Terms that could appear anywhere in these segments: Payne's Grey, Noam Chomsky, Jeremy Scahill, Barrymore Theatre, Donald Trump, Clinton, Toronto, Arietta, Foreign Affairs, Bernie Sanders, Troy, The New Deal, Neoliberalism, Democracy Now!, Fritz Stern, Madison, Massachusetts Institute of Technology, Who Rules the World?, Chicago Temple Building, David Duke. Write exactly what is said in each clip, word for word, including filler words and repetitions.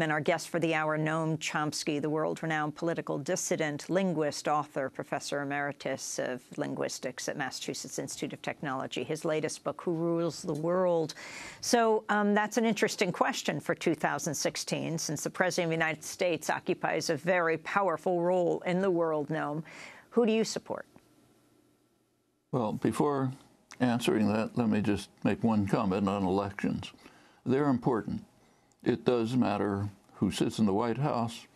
And our guest for the hour, Noam Chomsky, the world-renowned political dissident, linguist, author, professor emeritus of linguistics at Massachusetts Institute of Technology. His latest book, Who Rules the World? So um, that's an interesting question for two thousand sixteen, since the President of the United States occupies a very powerful role in the world, Noam. Who do you support? Well, before answering that, let me just make one comment on elections. They're important. It does matter who sits in the White House,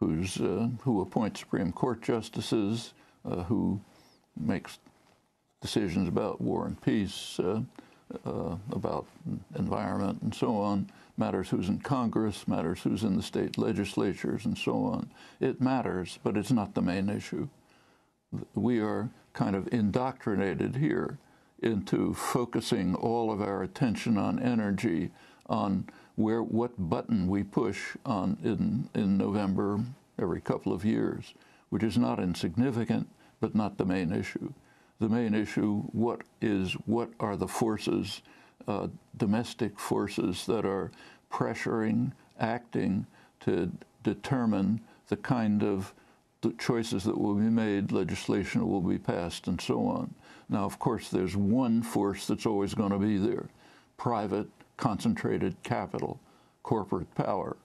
who's, uh, who appoints Supreme Court justices, uh, who makes decisions about war and peace, uh, uh, about environment and so on. Matters who's in Congress, matters who's in the state legislatures and so on. It matters, but it's not the main issue. We are kind of indoctrinated here into focusing all of our attention on energy, on where what button we push on in, in November every couple of years, which is not insignificant, but not the main issue. The main issue, what is, what are the forces, uh, domestic forces that are pressuring, acting to determine the kind of the choices that will be made, legislation will be passed, and so on. Now, of course, there's one force that's always going to be there: private, concentrated capital, corporate power,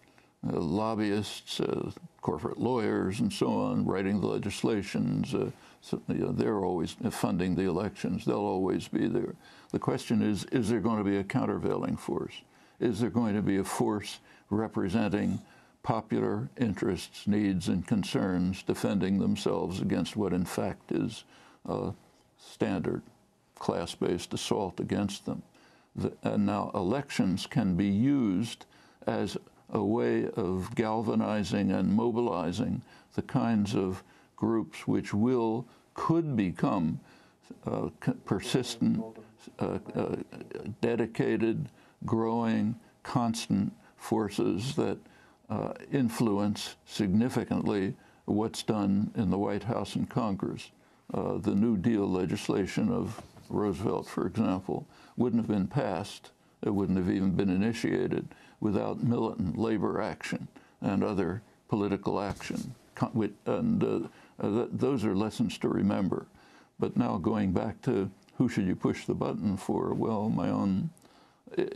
uh, lobbyists, uh, corporate lawyers, and so on, writing the legislations. Uh, so, you know, they're always funding the elections. They'll always be there. The question is, is there going to be a countervailing force? Is there going to be a force representing popular interests, needs, and concerns, defending themselves against what in fact is uh, standard class-based assault against them? The, and now elections can be used as a way of galvanizing and mobilizing the kinds of groups which will, could become uh, persistent, uh, uh, dedicated, growing, constant forces that Uh, influence significantly what's done in the White House and Congress. Uh, the New Deal legislation of Roosevelt, for example, wouldn't have been passed, it wouldn't have even been initiated without militant labor action and other political action. And uh, th those are lessons to remember. But now going back to who should you push the button for, well, my own,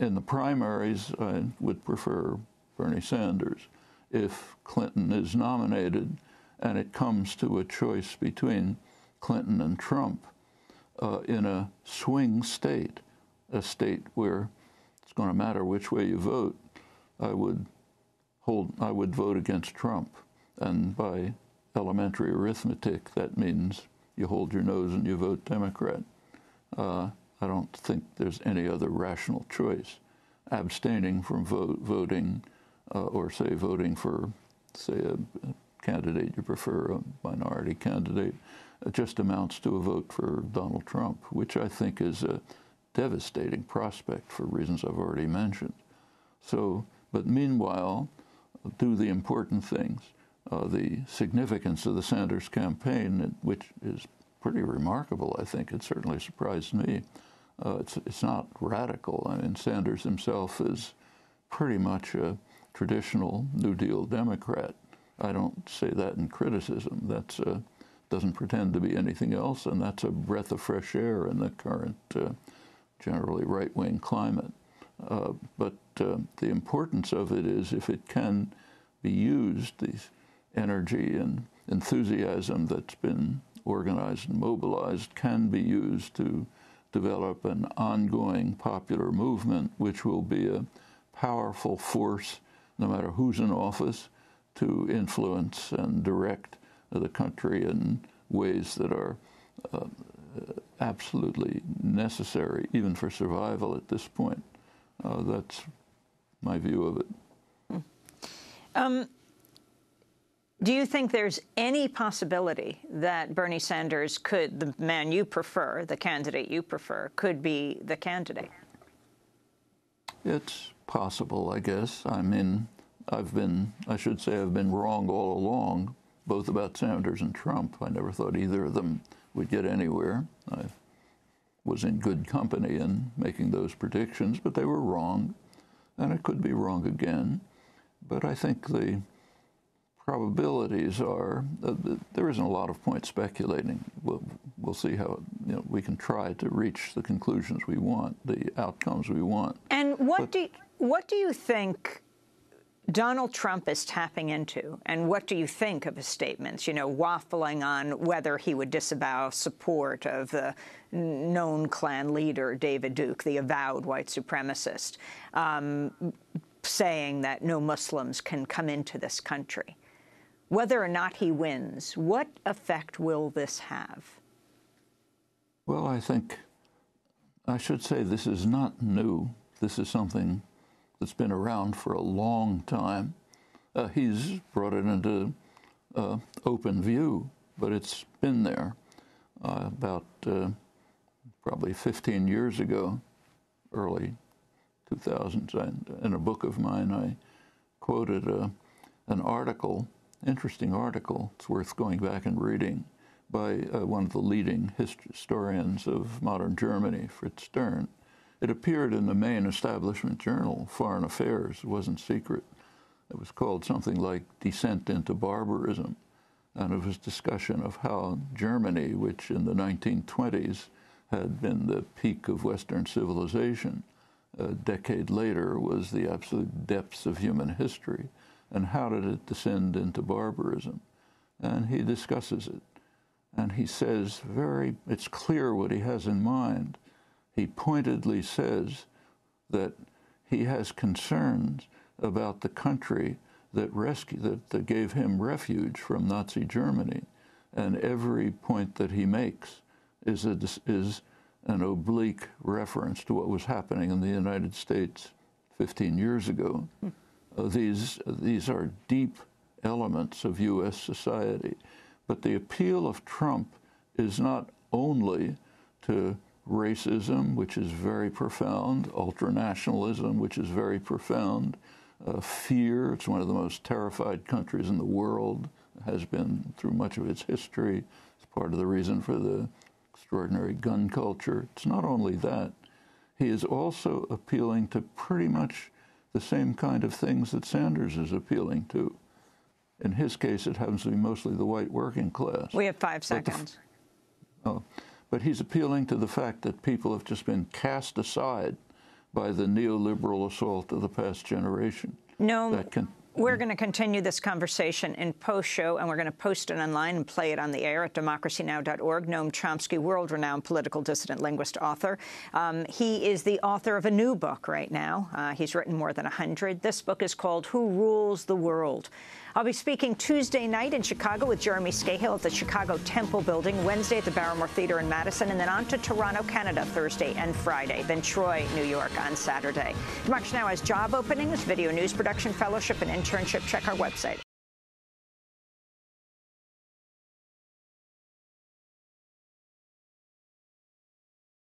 in the primaries, I would prefer Bernie Sanders. If Clinton is nominated and it comes to a choice between Clinton and Trump uh, in a swing state, a state where it's going to matter which way you vote, I would hold, I would vote against Trump. And by elementary arithmetic, that means you hold your nose and you vote Democrat. Uh, I don't think there's any other rational choice. Abstaining from vote, voting Uh, or, say, voting for, say, a, a candidate you prefer, a minority candidate, it just amounts to a vote for Donald Trump, which I think is a devastating prospect for reasons I've already mentioned. So, but meanwhile, do the important things. Uh, the significance of the Sanders campaign, which is pretty remarkable, I think. It certainly surprised me. Uh, it's, it's not radical. I mean, Sanders himself is pretty much a traditional New Deal Democrat. I don't say that in criticism. That's uh, doesn't pretend to be anything else, and that's a breath of fresh air in the current uh, generally right-wing climate. Uh, but uh, the importance of it is, if it can be used, the energy and enthusiasm that's been organized and mobilized can be used to develop an ongoing popular movement, which will be a powerful force, no matter who's in office, to influence and direct the country in ways that are uh, absolutely necessary, even for survival at this point. Uh, that's my view of it. Um, do you think there's any possibility that Bernie Sanders could, the man you prefer, the candidate you prefer, could be the candidate? It's possible, I guess. I mean, I've been, I should say I've been wrong all along, both about Sanders and Trump. I never thought either of them would get anywhere. I was in good company in making those predictions, but they were wrong, and I could be wrong again. But I think the probabilities are uh, there isn't a lot of point speculating. We'll, we'll see how you know, we can try to reach the conclusions we want, the outcomes we want. And what but, do you, what do you think Donald Trump is tapping into? And what do you think of his statements, you know, waffling on whether he would disavow support of the known Klan leader, David Duke, the avowed white supremacist, um, saying that no Muslims can come into this country? Whether or not he wins, what effect will this have? Well, I think I should say this is not new. This is something that's been around for a long time. Uh, he's brought it into uh, open view, but it's been there. Uh, about uh, probably fifteen years ago, early two thousands, in a book of mine, I quoted uh, an article. Interesting article. It's worth going back and reading by uh, one of the leading historians of modern Germany, Fritz Stern. It appeared in the main establishment journal, Foreign Affairs. It wasn't secret. It was called something like Descent into Barbarism, and it was discussion of how Germany, which in the nineteen twenties had been the peak of Western civilization, a decade later was the absolute depths of human history. And how did it descend into barbarism? And he discusses it. And he says very, it's clear what he has in mind. He pointedly says that he has concerns about the country that, rescued, that, that gave him refuge from Nazi Germany. And every point that he makes is, a, is an oblique reference to what was happening in the United States fifteen years ago. Hmm. Uh, these, these are deep elements of U S society. But the appeal of Trump is not only to racism, which is very profound, ultranationalism, which is very profound, uh, fear. It's one of the most terrified countries in the world, has been through much of its history. It's part of the reason for the extraordinary gun culture. It's not only that. He is also appealing to pretty much the same kind of things that Sanders is appealing to. In his case, it happens to be mostly the white working class. We have five seconds. But, oh, but he's appealing to the fact that people have just been cast aside by the neoliberal assault of the past generation. No, that can, we're going to continue this conversation in post-show, and we're going to post it online and play it on the air at democracy now dot org. Noam Chomsky, world-renowned political dissident, linguist, author. Um, he is the author of a new book right now. Uh, he's written more than a hundred. This book is called Who Rules the World? I'll be speaking Tuesday night in Chicago with Jeremy Scahill at the Chicago Temple Building, Wednesday at the Barrymore Theatre in Madison, and then on to Toronto, Canada, Thursday and Friday, then Troy, New York, on Saturday. Democracy Now! Has job openings, video news production fellowship, and internship. Check our website.